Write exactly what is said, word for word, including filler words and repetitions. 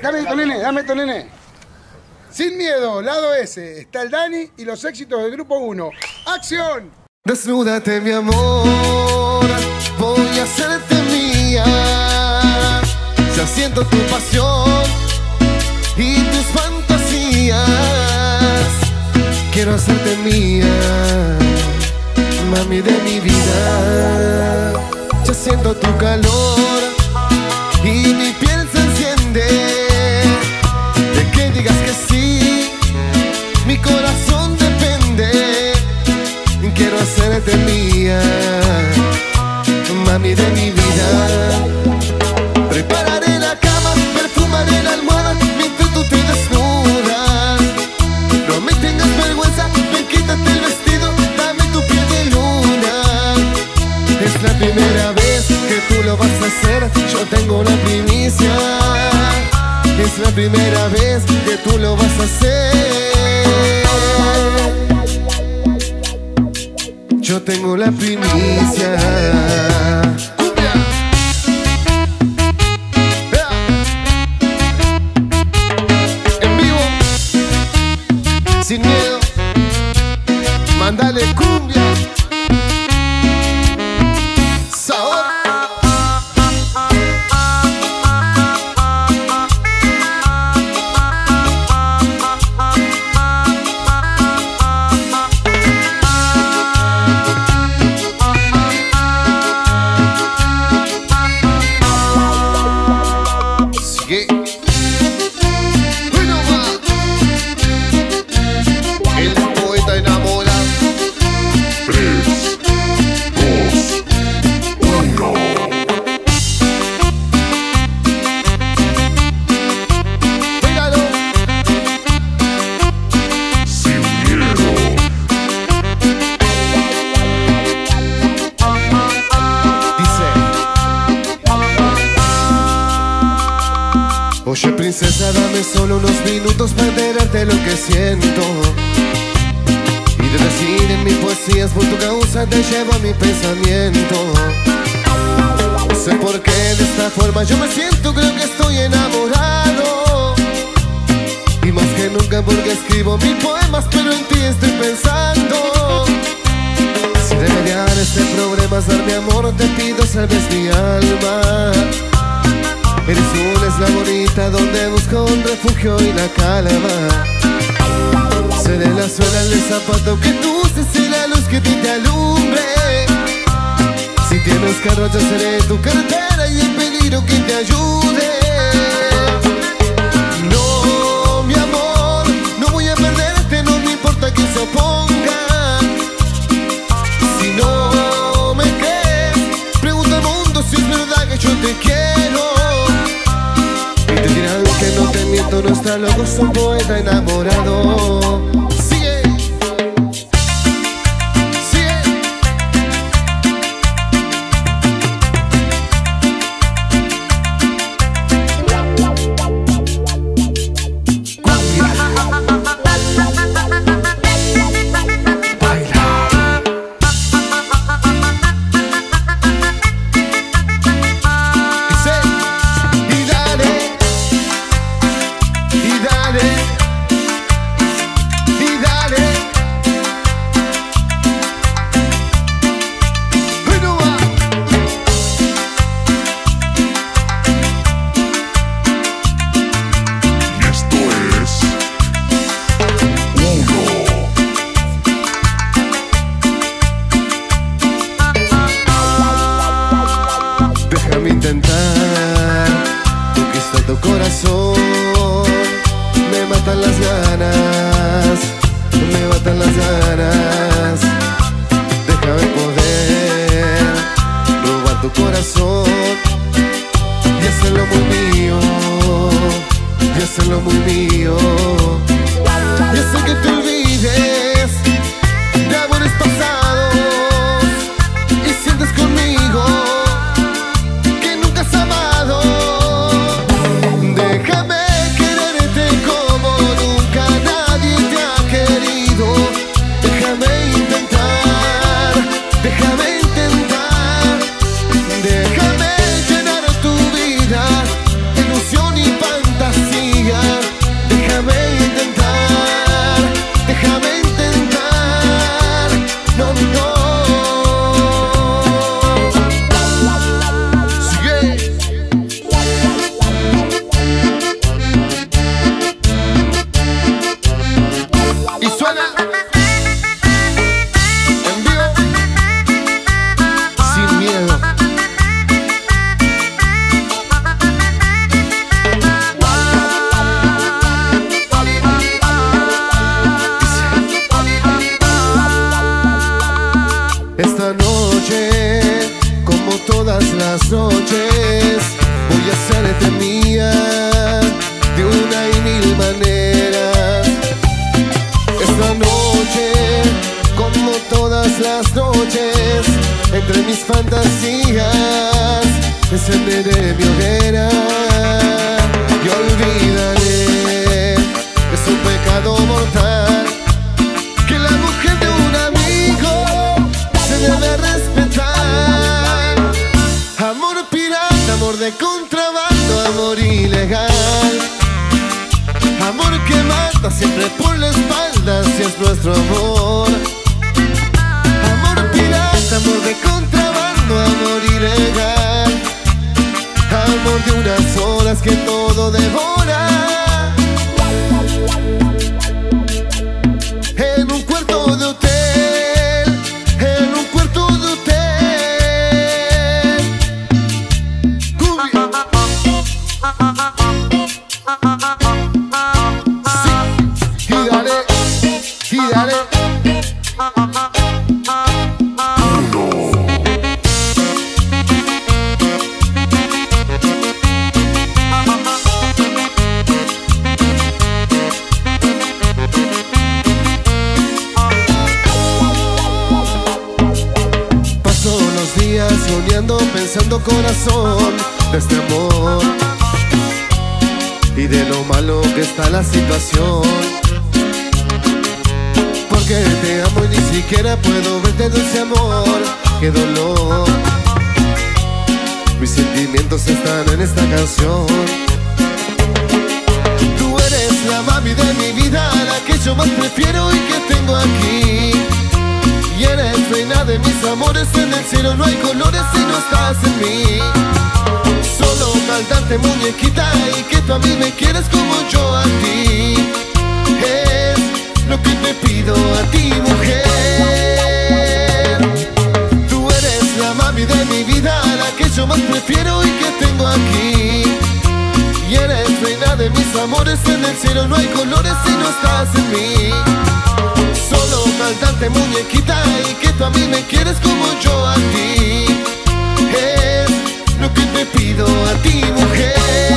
Dame esto, nene, dame esto, nene. Sin miedo, lado S. Está el Dani y los éxitos del Grupo uno. ¡Acción! Desnúdate, mi amor, voy a hacerte mía. Ya siento tu pasión y tus fantasías. Quiero hacerte mía, mami de mi vida. Ya siento tu calor y mi piel se enciende. De que digas que sí, mi corazón depende. Quiero hacerte mía, mami de mi vida. Prepararé la cama, perfumaré la almohada mientras tú te desnudas. No me tengas vergüenza, ven, quítate el vestido, dame tu piel de luna. Es la primera vez que tú lo vas a hacer, yo tengo la primicia. Es la primera vez que tú lo vas a hacer, yo tengo la primicia. En vivo, sin miedo, mándale cumbia. Oye, princesa, dame solo unos minutos para enterarte lo que siento y de decir en mis poesías por tu causa te llevo a mi pensamiento. No sé por qué de esta forma yo me siento, creo que estoy enamorado. Y más que nunca porque escribo mis poemas, pero en ti estoy pensando. Si de mediar este problema es dar mi amor, te pido salves mi alma. Eres una isla bonita donde busco un refugio y la calma. Seré la suela del zapato que tú uses y la luz que te, te alumbre. Si tienes carro yo seré tu cartera y el peligro que te ayude. No, mi amor, no voy a perderte, no me importa que se oponga. Si no me crees, pregunta al mundo si es verdad que yo te quiero. Te dirán que no te miento, no está loco, soy un poeta enamorado. Sigue, sigue. Cumbia. Baila. Dice, y dale. Y dale, y dale. Hoy no va. Y esto es uno. Déjame intentar conquistar tu corazón. Me matan las ganas, me matan las ganas. Déjame poder robar tu corazón y hacerlo muy mío, y hacerlo muy mío. Y hacer que te olvides de amores pasados y sientes conmigo que nunca has amado. Déjame Déjame llenar tu vida de ilusión y fantasía. noche, como todas las noches, voy a hacerte mía de una y mil maneras. Esta noche, como todas las noches, entre mis fantasías encenderé mi hoguera y olvidaré, es un pecado mortal que la mujer de un amigo se debe respetar. Amor pirata, amor de contrabando, amor ilegal, amor que mata siempre por la espalda si es nuestro amor. Amor pirata, amor de contrabando, amor ilegal, amor de unas horas que todo devora. En un cuarto de hotel, en un cuarto de hotel. Cumbia. Sí, y dale, y dale. Soñando, pensando, corazón, de este amor y de lo malo que está la situación. Porque te amo y ni siquiera puedo verte, dulce amor, qué dolor. Mis sentimientos están en esta canción. Tú eres la mami de mi vida, la que yo más prefiero y que tengo aquí. Y eres reina de mis amores, en el cielo no hay colores si no estás en mí. Solo faltarte muñequita y que tú a mí me quieres como yo a ti. Es lo que te pido a ti, mujer. Tú eres la mami de mi vida, la que yo más prefiero y que tengo aquí. Y eres reina de mis amores, en el cielo no hay colores si no estás en mí. Solo faltarte muñequita y que tú a mí me quieres como yo a ti. Es lo que te pido a ti, mujer.